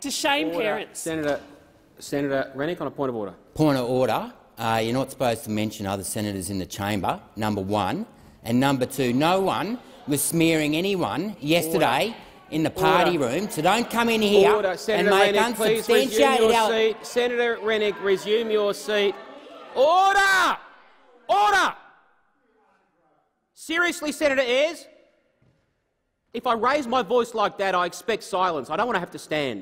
To shame order. Parents. Senator Rennick, on a point of order. Point of order. You're not supposed to mention other senators in the chamber, number one. And number two, no one was smearing anyone yesterday in the party room. So don't come in here and make unsubstantiated allegations. Senator Rennick, resume your seat. Order! Order! Seriously, Senator Ayres, if I raise my voice like that, I expect silence. I don't want to have to stand.